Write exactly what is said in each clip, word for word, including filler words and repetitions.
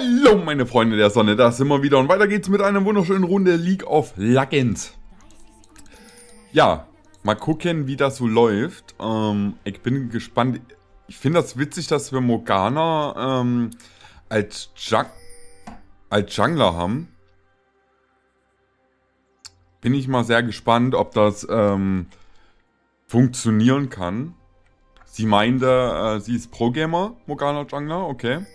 Hallo meine Freunde der Sonne, da sind wir wieder und weiter geht's mit einer wunderschönen Runde League of Legends. Ja, mal gucken, wie das so läuft. Ähm, ich bin gespannt. Ich finde das witzig, dass wir Morgana ähm, als, Jung als Jungler haben. Bin ich mal sehr gespannt, ob das ähm, funktionieren kann. Sie meinte, äh, sie ist Pro-Gamer, Morgana Jungler, okay.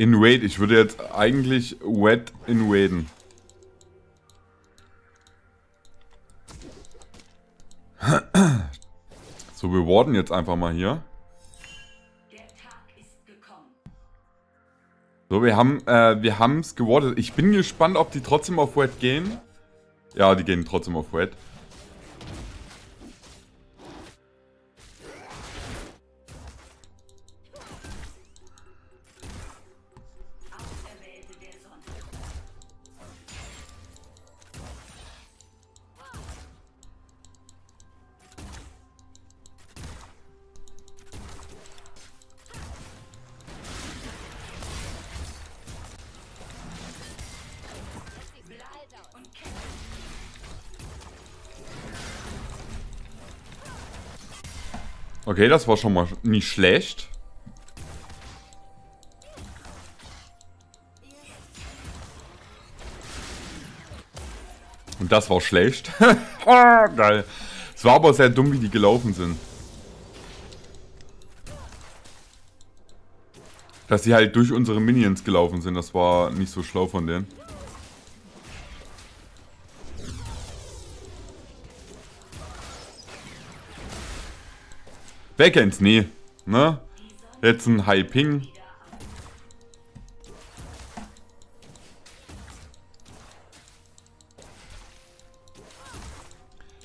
Invade, ich würde jetzt eigentlich wet invaden. So, wir warden jetzt einfach mal hier. So, wir haben äh, wir haben es gewardet. Ich bin gespannt, ob die trotzdem auf wet gehen. Ja, die gehen trotzdem auf wet. Okay, das war schon mal nicht schlecht. Und das war schlecht. Geil. Es war aber sehr dumm, wie die gelaufen sind. Dass sie halt durch unsere Minions gelaufen sind, das war nicht so schlau von denen. Wer kennt's nie, ne? Jetzt ein High Ping.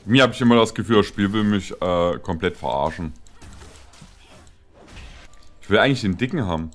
Mir habe ich immer das Gefühl, das Spiel will mich äh, komplett verarschen. Ich will eigentlich den Dicken haben.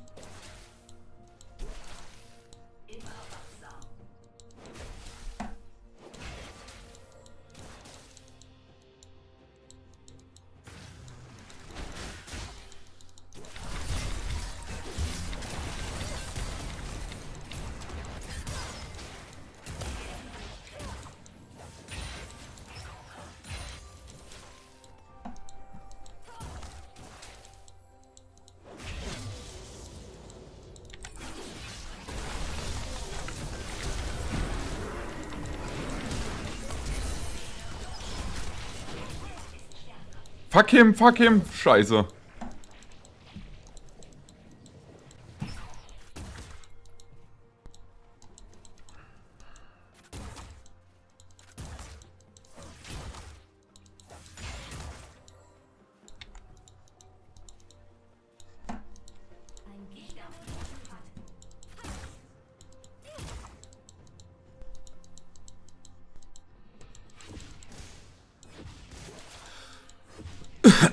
Fuck him, fuck him. Scheiße.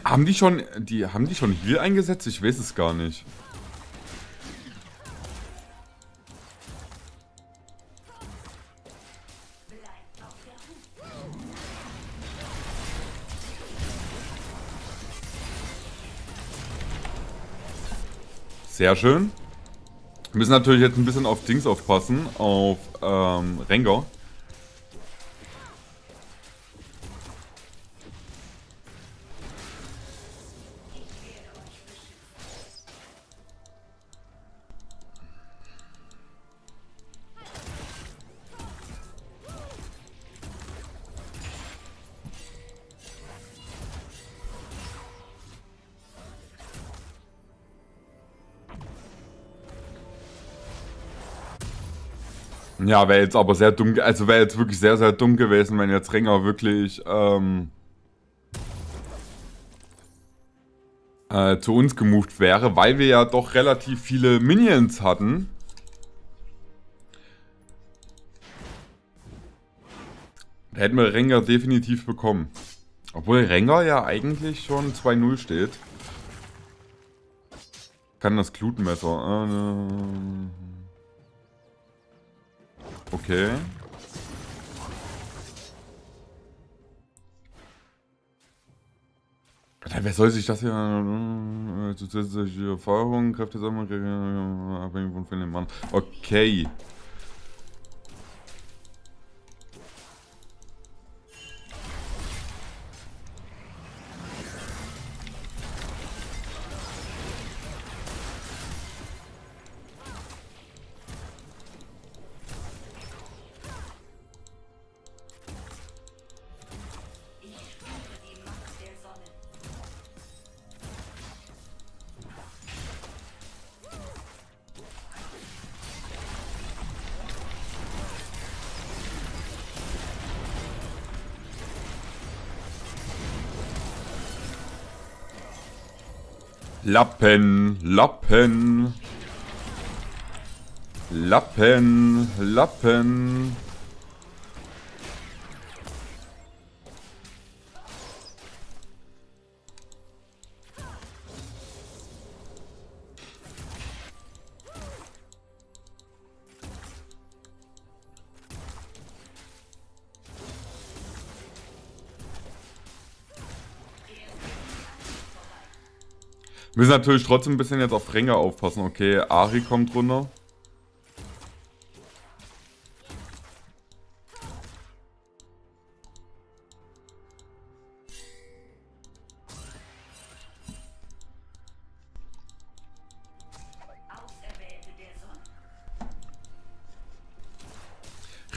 Haben die schon, die haben die schon Heal eingesetzt? Ich weiß es gar nicht. Sehr schön. Wir müssen natürlich jetzt ein bisschen auf Dings aufpassen, auf ähm, Rengar. Ja, wäre jetzt aber sehr dumm, also wäre jetzt wirklich sehr, sehr dumm gewesen, wenn jetzt Rengar wirklich ähm, äh, zu uns gemoved wäre, weil wir ja doch relativ viele Minions hatten. Da hätten wir Rengar definitiv bekommen. Obwohl Rengar ja eigentlich schon zwei null steht. Kann das Glutmesser. Äh, Okay. Wer soll sich das hier äh, zusätzliche Erfahrung, Kräfte sammeln, äh, abhängig von vielen Mann. Okay. Lappen, Lappen, Lappen, Lappen. Wir müssen natürlich trotzdem ein bisschen jetzt auf Rengar aufpassen. Okay, Ari kommt runter.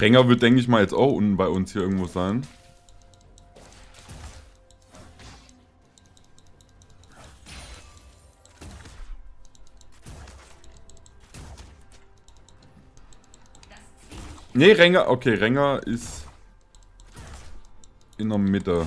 Rengar wird, denke ich mal, jetzt auch unten bei uns hier irgendwo sein. Ne, Rengar, okay, Rengar ist in der Mitte.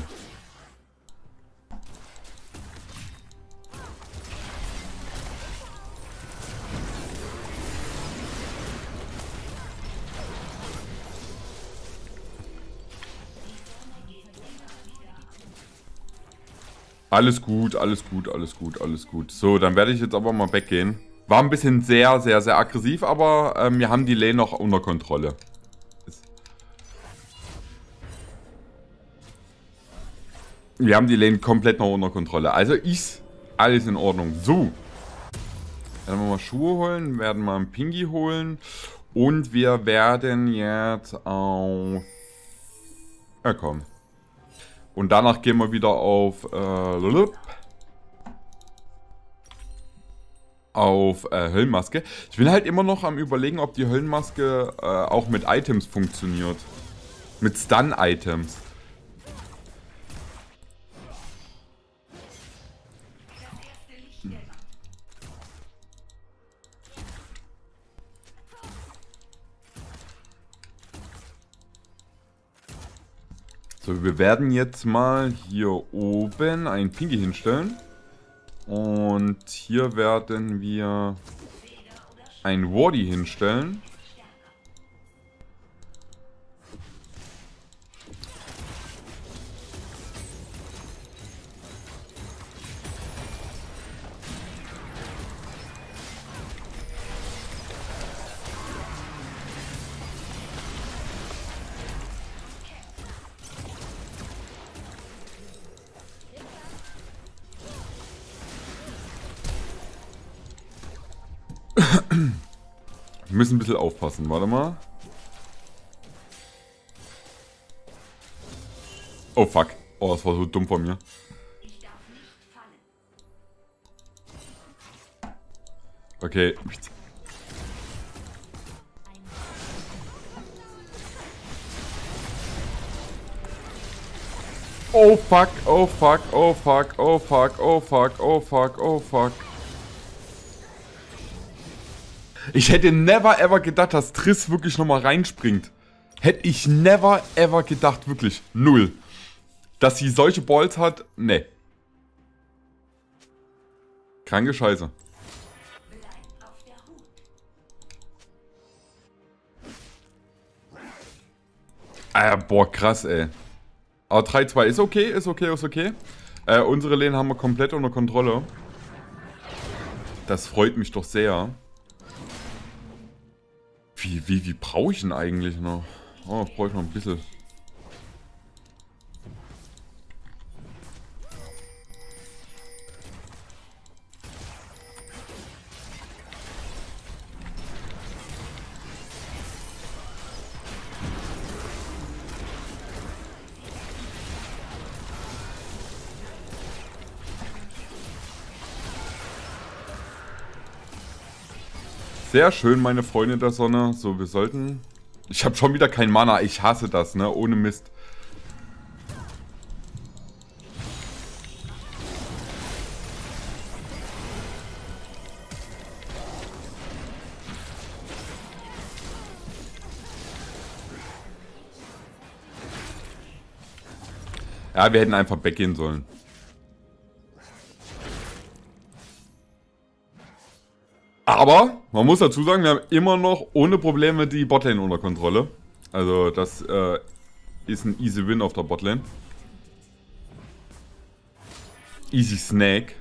Alles gut, alles gut, alles gut, alles gut. So, dann werde ich jetzt aber mal weggehen. War ein bisschen sehr, sehr, sehr aggressiv, aber ähm, wir haben die Lane noch unter Kontrolle. Wir haben die Lane komplett noch unter Kontrolle. Also ist alles in Ordnung. So. Dann werden wir mal Schuhe holen. Werden mal einen Pingi holen. Und wir werden jetzt auf... Ja, komm. Und danach gehen wir wieder auf... Äh, auf äh, Höllenmaske. Ich bin halt immer noch am Überlegen, ob die Höllenmaske äh, auch mit Items funktioniert. Mit Stun-Items. So, wir werden jetzt mal hier oben einen Pinky hinstellen. Und hier werden wir ein Wardy hinstellen. Wir müssen ein bisschen aufpassen, warte mal. Oh fuck. Oh, das war so dumm von mir. Okay. Oh fuck, oh fuck, oh fuck, oh fuck, oh fuck, oh fuck, oh fuck. Ich hätte never ever gedacht, dass Triss wirklich nochmal reinspringt. Hätte ich never ever gedacht, wirklich. Null. Dass sie solche Balls hat, ne. Kranke Scheiße. Ah, boah, krass, ey. Aber drei zwei ist okay, ist okay, ist okay. Äh, unsere Lane haben wir komplett unter Kontrolle. Das freut mich doch sehr. Wie, wie, wie brauche ich denn eigentlich noch? Oh, brauche ich noch ein bisschen. Sehr schön, meine Freunde der Sonne. So, wir sollten... Ich habe schon wieder kein Mana. Ich hasse das, ne? Ohne Mist. Ja, wir hätten einfach weggehen sollen. Aber man muss dazu sagen, wir haben immer noch ohne Probleme die Botlane unter Kontrolle. Also das äh, ist ein easy Win auf der Botlane. Easy Snack.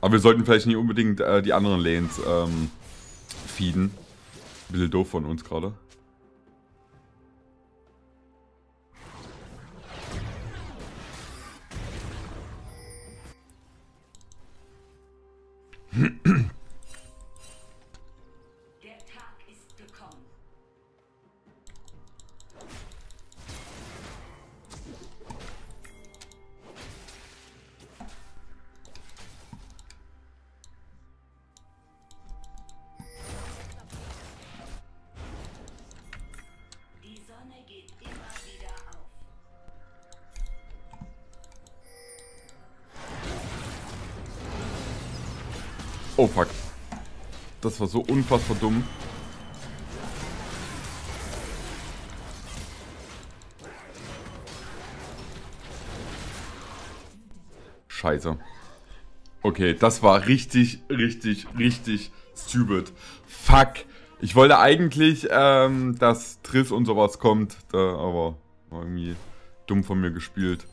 Aber wir sollten vielleicht nicht unbedingt äh, die anderen Lanes ähm, feeden. Ein bisschen doof von uns gerade. Oh fuck. Das war so unfassbar dumm. Scheiße. Okay, das war richtig, richtig, richtig stupid. Fuck. Ich wollte eigentlich, ähm, dass Triss und sowas kommt, da, aber war irgendwie dumm von mir gespielt.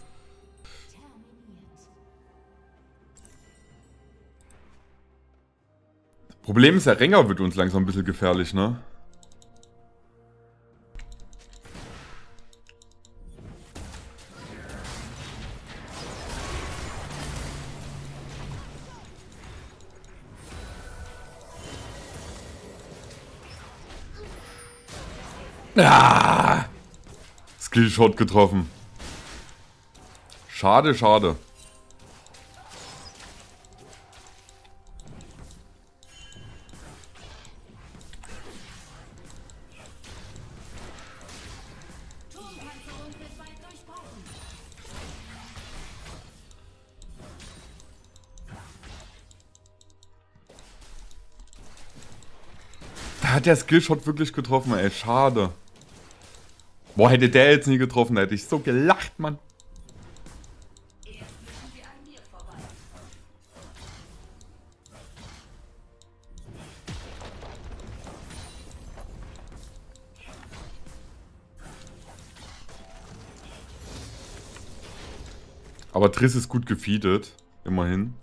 Problem ist, der Rengar wird uns langsam ein bisschen gefährlich, ne? Ah! Skillshot getroffen. Schade, schade. Hat der Skillshot wirklich getroffen, ey, schade. Boah, hätte der jetzt nie getroffen, hätte ich so gelacht, Mann. Aber Triss ist gut gefeedet, immerhin.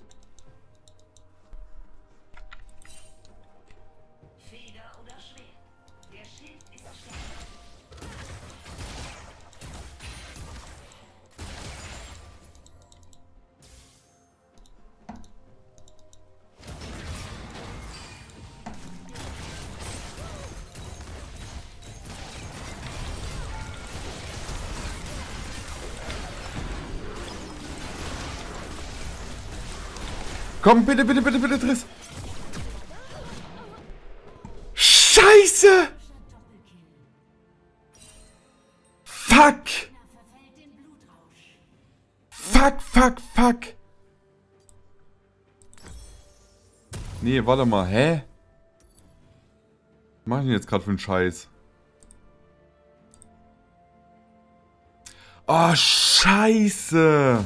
Komm, bitte, bitte, bitte, bitte, Triss. Scheiße! Fuck! Fuck, fuck, fuck! Nee, warte mal, hä? Was mach ich denn jetzt gerade für einen Scheiß? Oh, scheiße!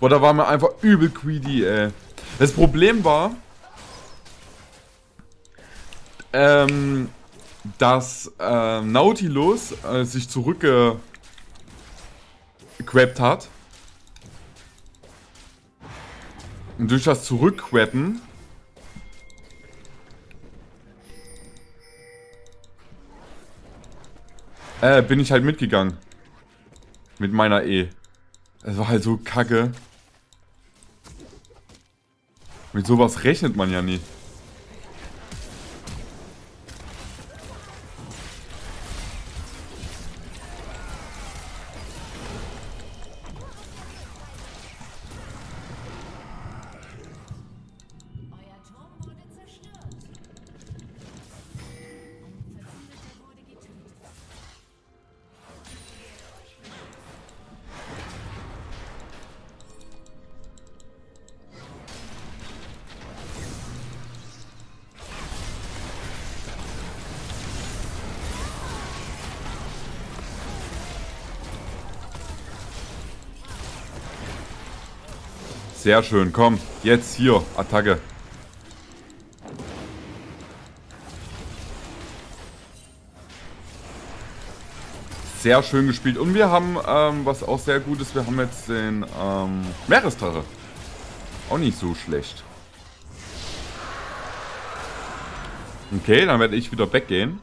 Boah, da war mir einfach übel greedy, ey. Das Problem war, ähm, dass äh, Nautilus äh, sich zurückgegrabt hat. Und durch das Zurückgraben äh, bin ich halt mitgegangen. Mit meiner E. Das war halt so kacke. Mit sowas rechnet man ja nie. Euer Turm wurde zerstört. Sehr schön, komm. Jetzt hier, Attacke. Sehr schön gespielt. Und wir haben, ähm, was auch sehr gut ist, wir haben jetzt den ähm, Meerestrache. Auch nicht so schlecht. Okay, dann werde ich wieder weggehen.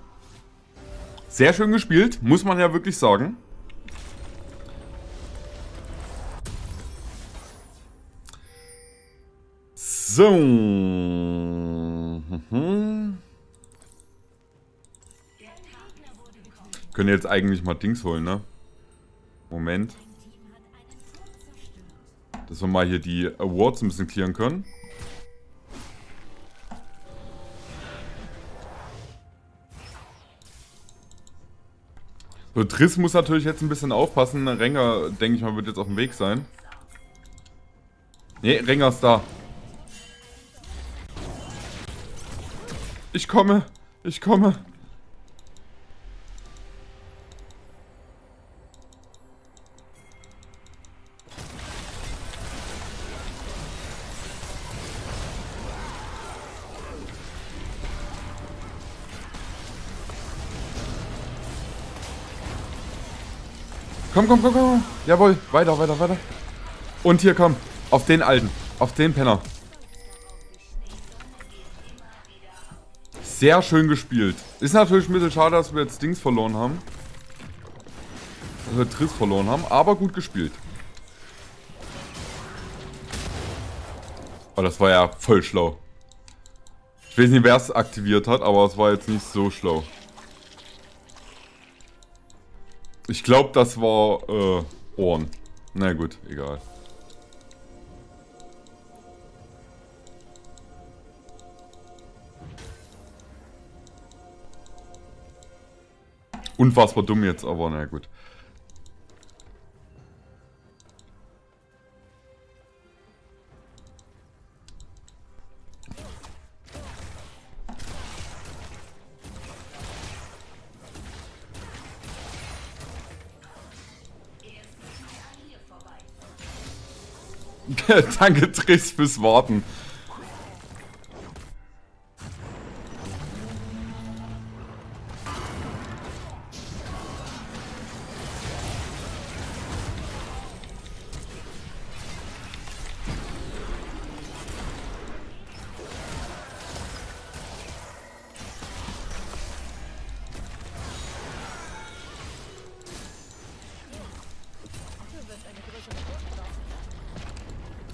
Sehr schön gespielt, muss man ja wirklich sagen. So. Mhm. Können jetzt eigentlich mal Dings holen, ne? Moment. Dass wir mal hier die Awards ein bisschen clearen können. So, Triss muss natürlich jetzt ein bisschen aufpassen. Rengar, denke ich mal, wird jetzt auf dem Weg sein. Ne, Rengar ist da. Ich komme. Ich komme. Komm, komm, komm, komm. Jawohl. Weiter, weiter, weiter. Und hier, komm. Auf den Alten. Auf den Penner. Sehr schön gespielt. Ist natürlich ein bisschen schade, dass wir jetzt Dings verloren haben. Dass wir Triss verloren haben. Aber gut gespielt. Oh, das war ja voll schlau. Ich weiß nicht, wer es aktiviert hat, aber es war jetzt nicht so schlau. Ich glaube, das war äh, Ohren. Na gut, egal. Unfassbar dumm jetzt, aber na gut. Danke, Triss, fürs Warten.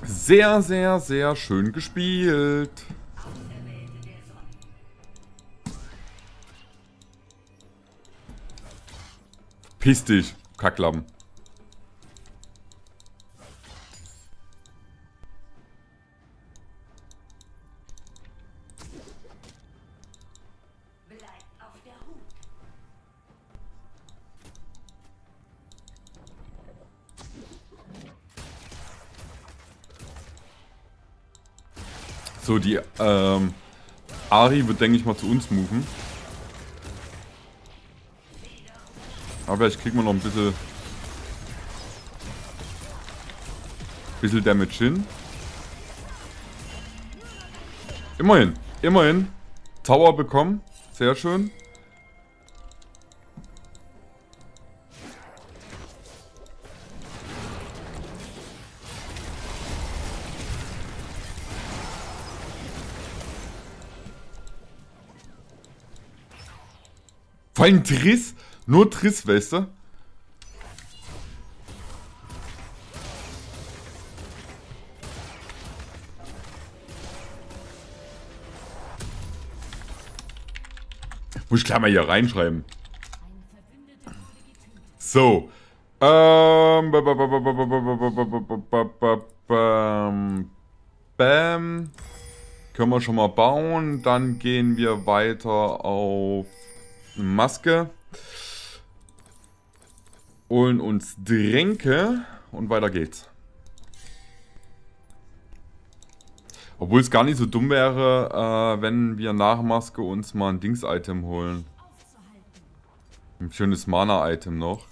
Sehr, sehr, sehr schön gespielt. Piss dich, Kacklappen. So, die ähm, Ari wird, denke ich mal, zu uns moven. Aber vielleicht kriegen wir noch ein bisschen, bisschen Damage hin. Immerhin, immerhin. Tower bekommen, sehr schön. Vor allem Triss, nur Triss, weißt du? Muss ich gleich mal hier reinschreiben. So. Ähm. Bam. Können wir schon mal bauen. Dann gehen wir weiter auf Maske, holen uns Tränke und weiter geht's. Obwohl es gar nicht so dumm wäre, äh, wenn wir nach Maske uns mal ein Dings-Item holen. Ein schönes Mana-Item noch.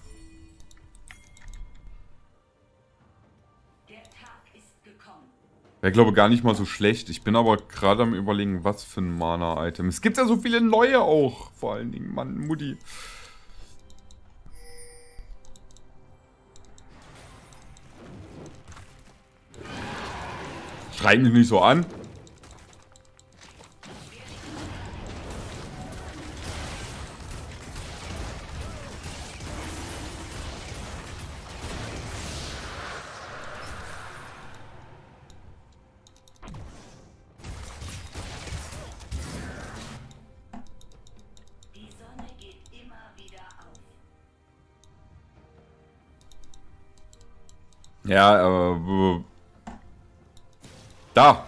Der Tag ist gekommen. Ja, ich glaube gar nicht mal so schlecht. Ich bin aber gerade am Überlegen, was für ein Mana-Item. Es gibt ja so viele neue auch. Vor allen Dingen, Mann, Mutti. Schrei mich nicht so an. Ja, äh, da.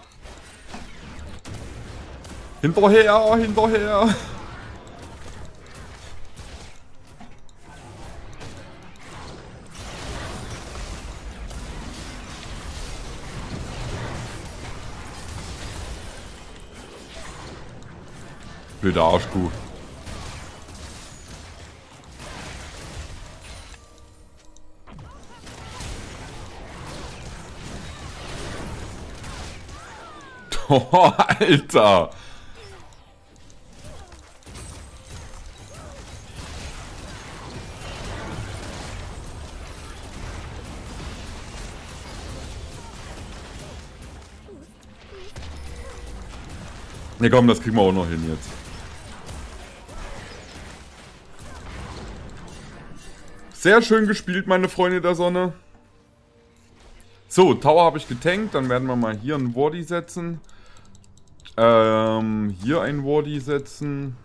Hinterher, hinterher. Blöde Arschkuh. Oh, Alter! Ne, komm, das kriegen wir auch noch hin jetzt. Sehr schön gespielt, meine Freunde der Sonne. So, Tower habe ich getankt. Dann werden wir mal hier einen Wardy setzen. Ähm, hier ein Wardy setzen.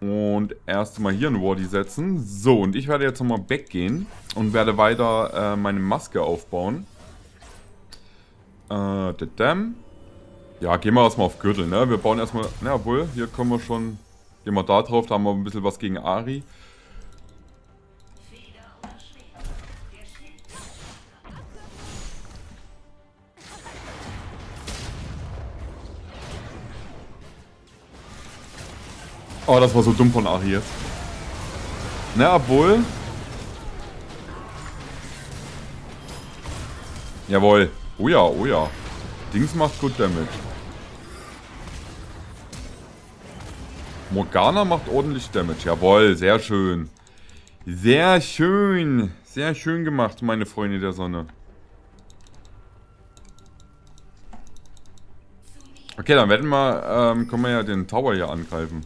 Und erstmal hier ein Wardy setzen. So, und ich werde jetzt nochmal weggehen und werde weiter äh, meine Maske aufbauen. Äh, dadam. Ja, gehen wir erstmal auf Gürtel, ne? Wir bauen erstmal. Na wohl, hier kommen wir schon. Gehen wir da drauf, da haben wir ein bisschen was gegen Ari. Oh, das war so dumm von Ari jetzt. Na, obwohl. Jawohl. Oh ja, oh ja. Dings macht gut Damage. Morgana macht ordentlich Damage. Jawohl, sehr schön. Sehr schön. Sehr schön gemacht, meine Freunde der Sonne. Okay, dann werden wir, ähm, können wir ja den Tower hier angreifen.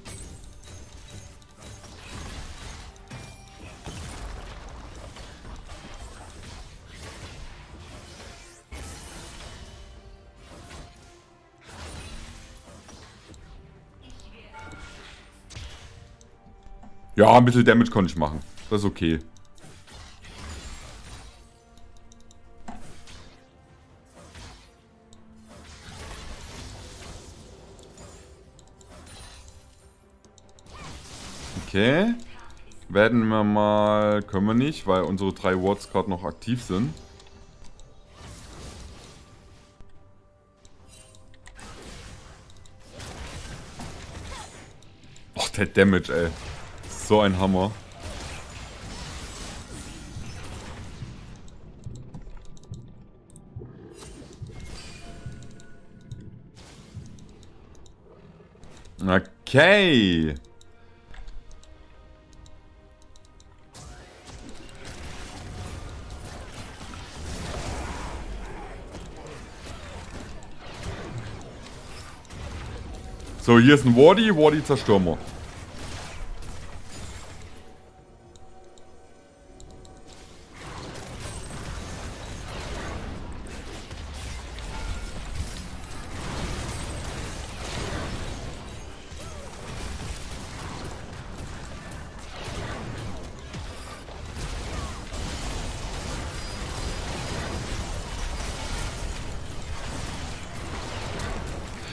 Ja, ein bisschen Damage konnte ich machen. Das ist okay. Okay. Werden wir mal... Können wir nicht, weil unsere drei Wards gerade noch aktiv sind. Och, der Damage, ey. So ein Hammer. Okay. So, hier ist ein Wardy, Wardy Zerstürmer.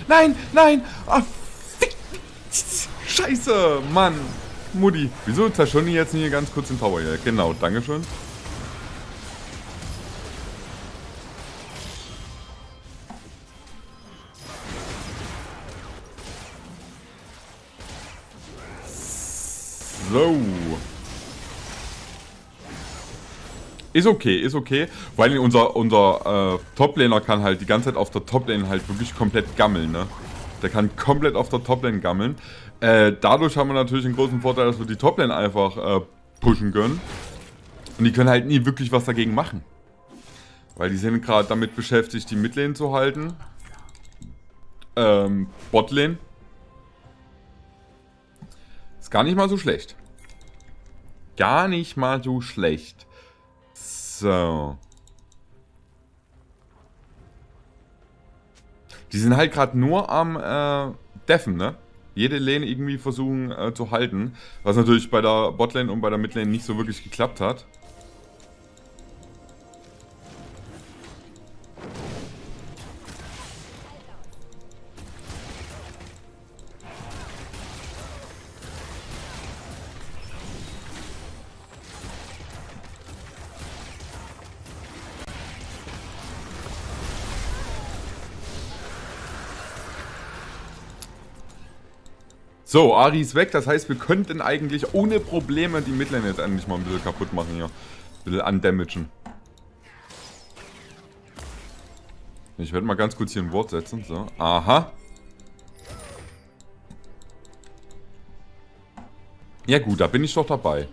Nein, nein! Ah, fick! Scheiße, Mann! Mutti. Wieso zerstören die jetzt hier ganz kurz den Tower hier? Genau, dankeschön. So. Ist okay, ist okay. Vor allem unser, unser äh, Toplaner kann halt die ganze Zeit auf der Toplane halt wirklich komplett gammeln, ne? Der kann komplett auf der Toplane gammeln. Äh, dadurch haben wir natürlich einen großen Vorteil, dass wir die Toplane einfach äh, pushen können. Und die können halt nie wirklich was dagegen machen. Weil die sind gerade damit beschäftigt, die Midlane zu halten. Ähm, Botlane. Ist gar nicht mal so schlecht. Gar nicht mal so schlecht. So. Die sind halt gerade nur am äh, Deffen, ne? Jede Lane irgendwie versuchen äh, zu halten. Was natürlich bei der Botlane und bei der Midlane nicht so wirklich geklappt hat. So, Ari ist weg, das heißt, wir könnten eigentlich ohne Probleme die Midlane jetzt endlich mal ein bisschen kaputt machen hier. Ein bisschen undamagen. Ich werde mal ganz kurz hier ein Wort setzen, so. Aha. Ja gut, da bin ich doch dabei.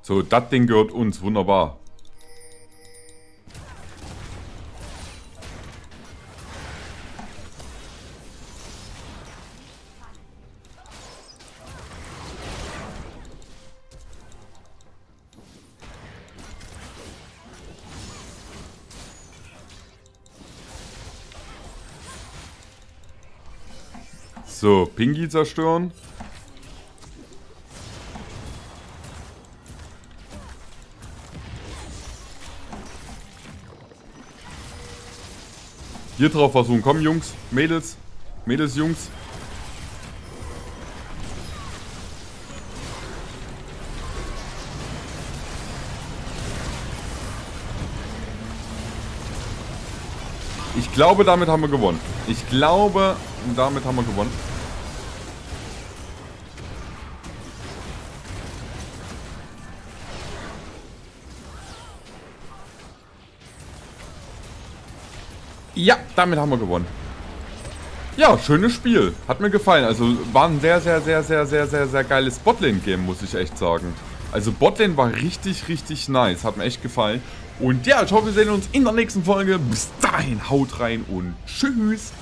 So, das Ding gehört uns. Wunderbar. So, Pingi zerstören. Hier drauf versuchen. Komm, Jungs, Mädels, Mädels, Jungs. Ich glaube, damit haben wir gewonnen. Ich glaube, damit haben wir gewonnen. Ja, damit haben wir gewonnen. Ja, schönes Spiel. Hat mir gefallen. Also war ein sehr, sehr, sehr, sehr, sehr, sehr, sehr geiles Botlane-Game, muss ich echt sagen. Also Botlane war richtig, richtig nice. Hat mir echt gefallen. Und ja, ich hoffe, wir sehen uns in der nächsten Folge. Bis dahin, haut rein und tschüss.